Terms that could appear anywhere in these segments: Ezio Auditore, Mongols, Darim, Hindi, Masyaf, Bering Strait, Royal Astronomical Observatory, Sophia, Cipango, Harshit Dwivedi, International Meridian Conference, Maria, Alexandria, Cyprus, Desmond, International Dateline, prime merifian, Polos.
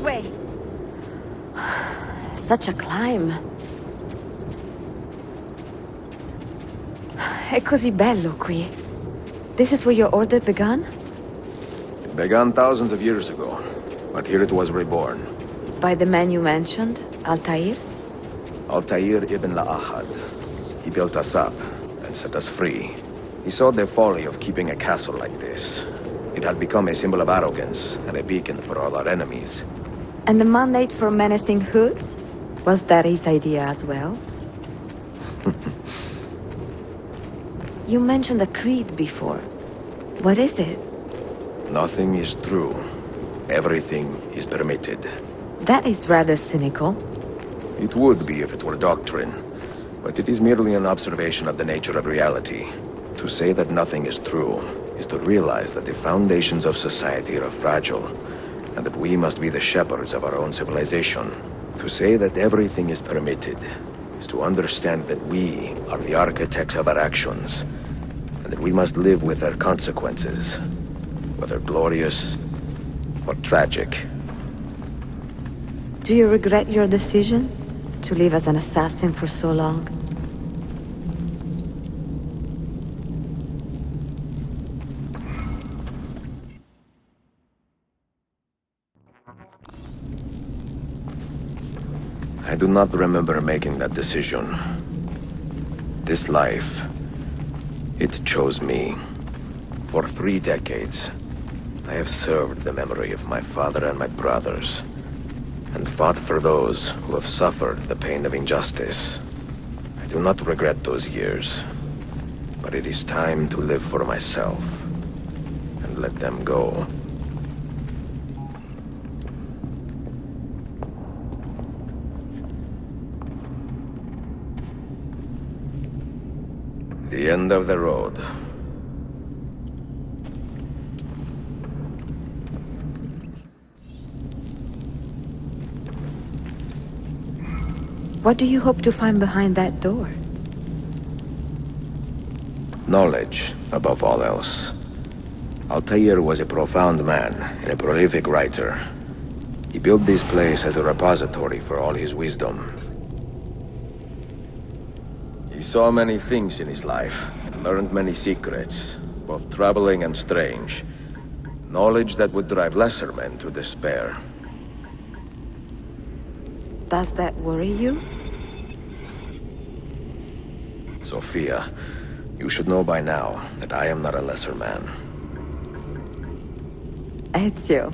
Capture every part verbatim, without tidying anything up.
this way. Such a climb. È così bello qui. This is where your order began? It began thousands of years ago, but here it was reborn. By the man you mentioned, Altair? Altair ibn-La'Ahad. He built us up and set us free. He saw the folly of keeping a castle like this. It had become a symbol of arrogance and a beacon for all our enemies. And the mandate for menacing hoods? Was that his idea as well? You mentioned a creed before. What is it? Nothing is true. Everything is permitted. That is rather cynical. It would be if it were doctrine, but it is merely an observation of the nature of reality. To say that nothing is true is to realize that the foundations of society are fragile, and that we must be the shepherds of our own civilization. To say that everything is permitted is to understand that we are the architects of our actions, and that we must live with their consequences, whether glorious or tragic. Do you regret your decision to live as an assassin for so long? I do not remember making that decision. This life, it chose me. For three decades, I have served the memory of my father and my brothers, and fought for those who have suffered the pain of injustice. I do not regret those years, but it is time to live for myself, and let them go. The end of the road. What do you hope to find behind that door? Knowledge, above all else. Altair was a profound man and a prolific writer. He built this place as a repository for all his wisdom. He saw many things in his life, and learned many secrets, both troubling and strange. Knowledge that would drive lesser men to despair. Does that worry you? Sophia, you should know by now that I am not a lesser man. Ezio.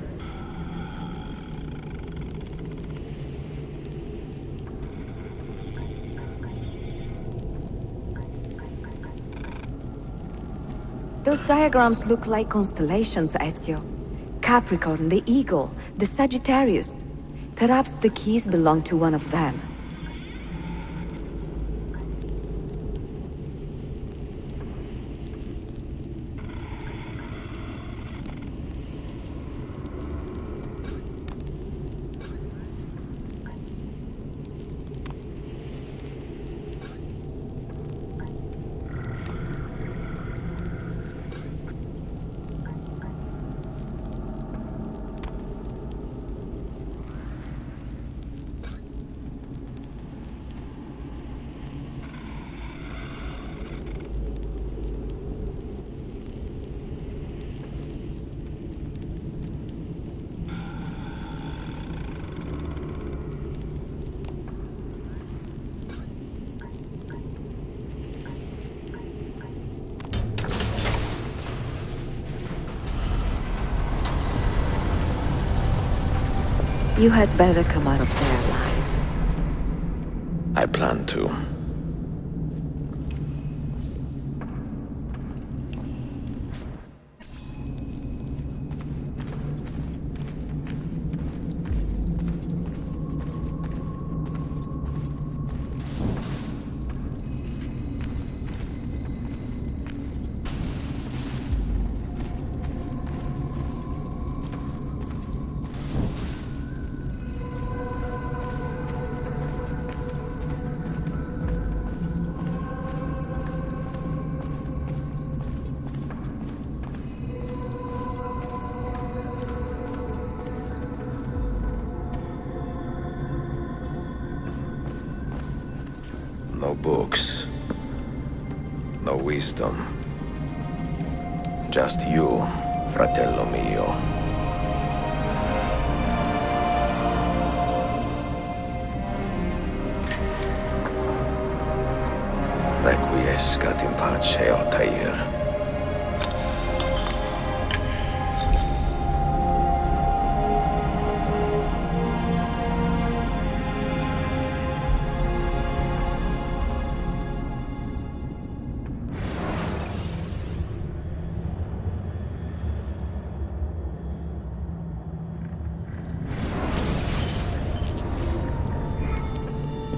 Those diagrams look like constellations, Ezio. Capricorn, the Eagle, the Sagittarius. Perhaps the keys belong to one of them. You had better come out of there alive. I plan to. books, no wisdom. Just you, fratello mio. Requiescat in pace, Altair.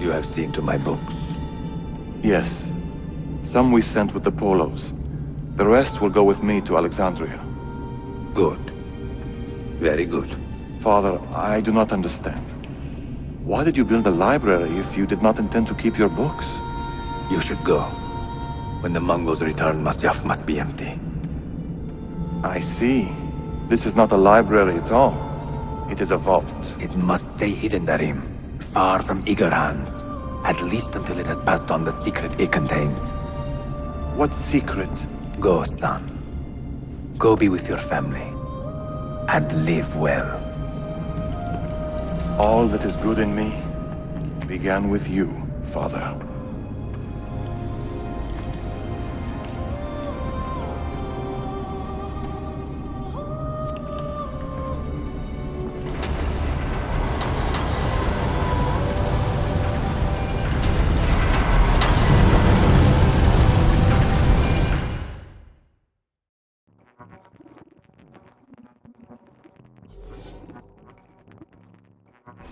You have seen to my books? Yes. Some we sent with the Polos. The rest will go with me to Alexandria. Good. Very good. Father, I do not understand. Why did you build a library if you did not intend to keep your books? You should go. When the Mongols return, Masyaf must be empty. I see. This is not a library at all. It is a vault. It must stay hidden, Darim. Far from eager hands, at least until it has passed on the secret it contains. What secret? Go, son. Go be with your family, and live well. All that is good in me began with you, Father.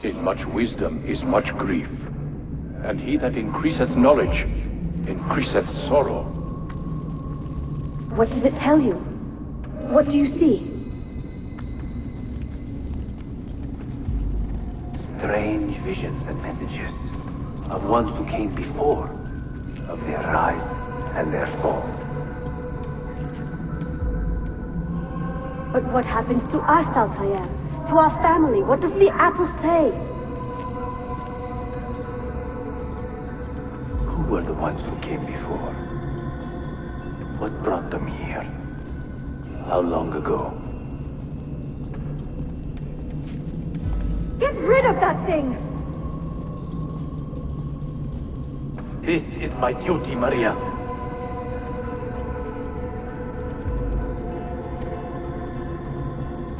In much wisdom is much grief, and he that increaseth knowledge, increaseth sorrow. What does it tell you? What do you see? Strange visions and messages of ones who came before, of their rise and their fall. But what happens to us, Altair? To our family, what does the apple say? Who were the ones who came before? What brought them here? How long ago? Get rid of that thing! This is my duty, Maria.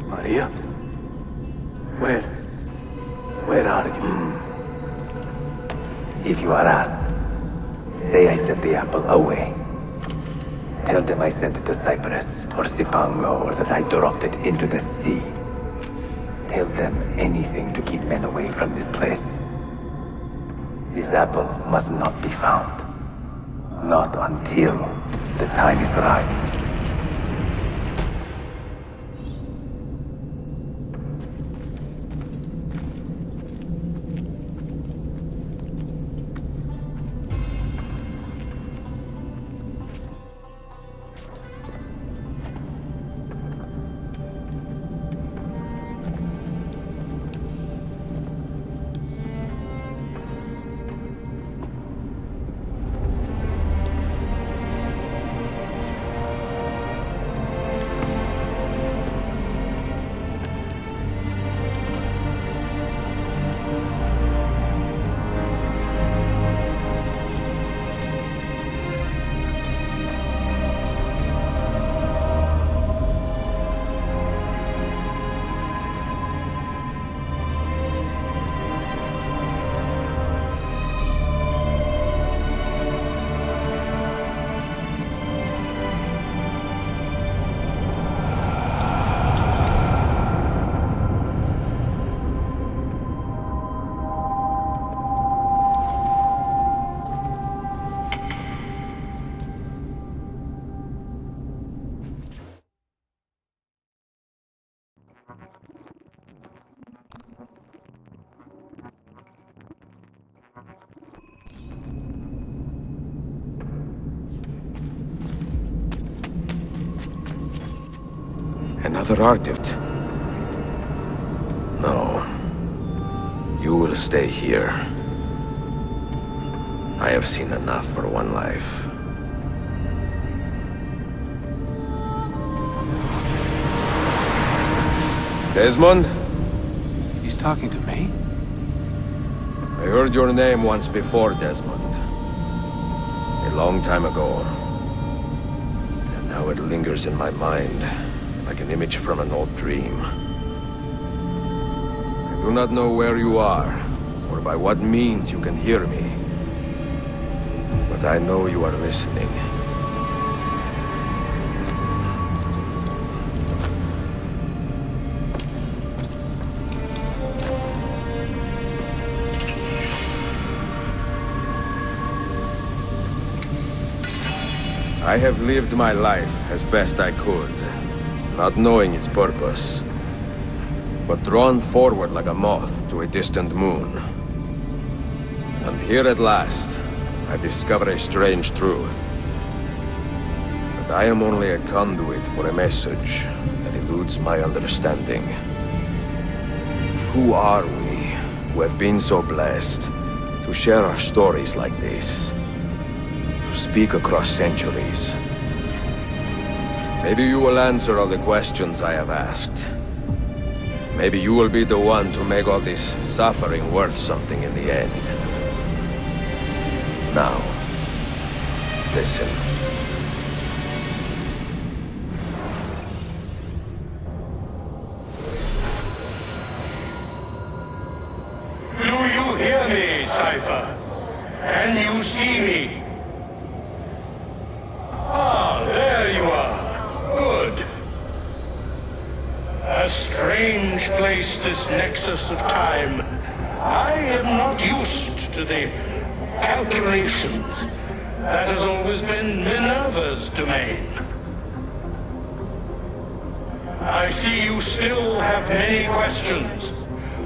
Maria? Where? Where are you? Mm. If you are asked, say I sent the apple away. Tell them I sent it to Cyprus, or Cipango, or that I dropped it into the sea. Tell them anything to keep men away from this place. This apple must not be found. Not until the time is right. Another artifact? No. You will stay here. I have seen enough for one life. Desmond? He's talking to me? I heard your name once before, Desmond. A long time ago. And now it lingers in my mind, like an image from an old dream. I do not know where you are, or by what means you can hear me. But I know you are listening. I have lived my life as best I could, not knowing its purpose, but drawn forward like a moth to a distant moon. And here at last, I discover a strange truth. That I am only a conduit for a message that eludes my understanding. Who are we who have been so blessed to share our stories like this? Speak across centuries. Maybe you will answer all the questions I have asked. Maybe you will be the one to make all this suffering worth something in the end. Now, listen. Do you hear me, Cypher? Can you see me? Ah, there you are. Good. A strange place, this nexus of time. I am not used to the calculations. That has always been Minerva's domain. I see you still have many questions.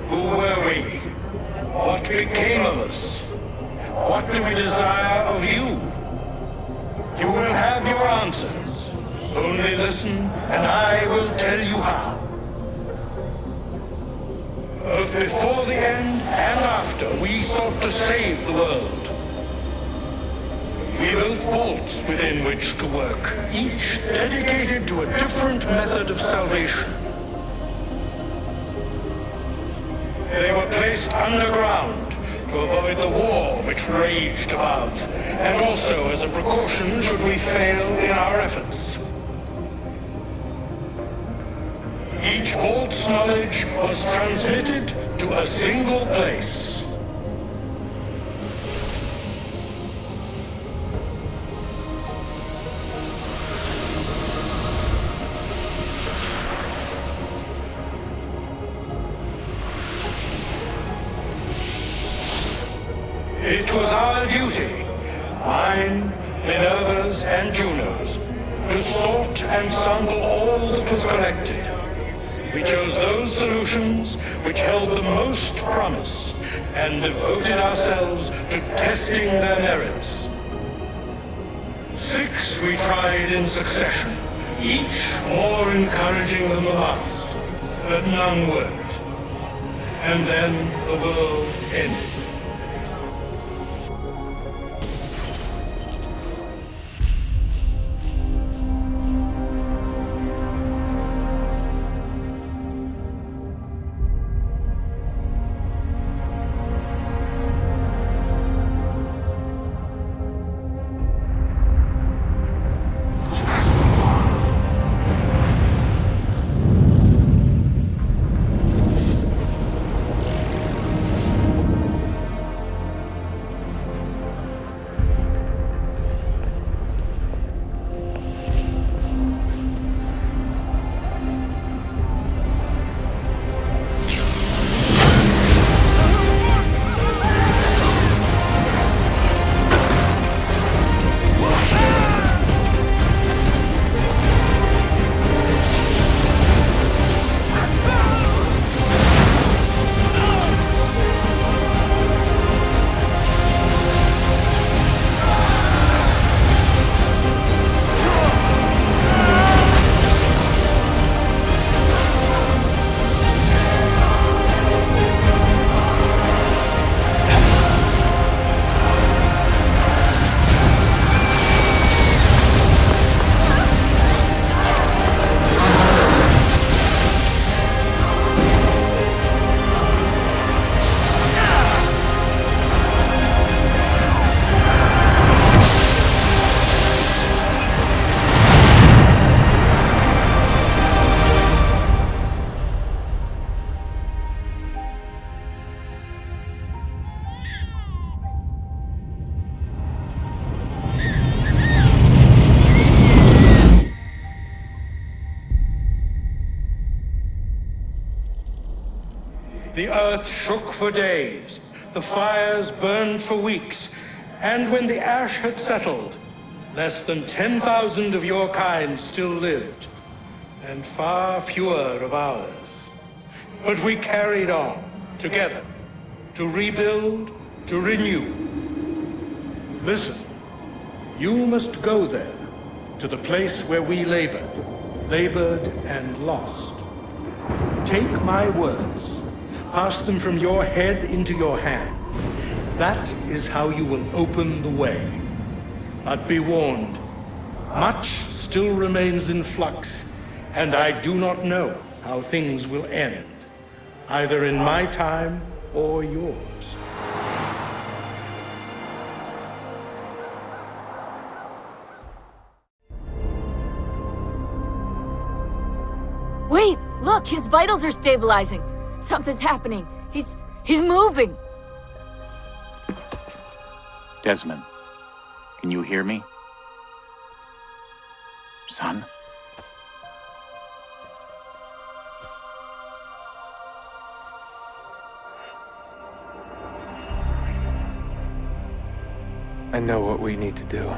Who were we? What became of us? What do we desire of you? You will have your answers. Only listen, and I will tell you how. Both before the end and after, we sought to save the world. We built vaults within which to work, each dedicated to a different method of salvation. They were placed underground to avoid the war which raged above, and also as a precaution should we fail in our efforts. Each vault's knowledge was transmitted to a single place. It was our duty, mine, Minerva's, and Juno's, to sort and sample all that was collected. We chose those solutions which held the most promise, and devoted ourselves to testing their merits. Six we tried in succession, each more encouraging than the last, but none worked. And then the world ended. the earth shook for days, the fires burned for weeks, and when the ash had settled, less than ten thousand of your kind still lived, and far fewer of ours. But we carried on, together, to rebuild, to renew. Listen, you must go there, to the place where we labored, labored and lost. Take my words, pass them from your head into your hands. That is how you will open the way. But be warned, much still remains in flux, and I do not know how things will end, either in my time or yours. Wait, look, his vitals are stabilizing. Something's happening. He's... he's moving. Desmond, can you hear me? Son? I know what we need to do.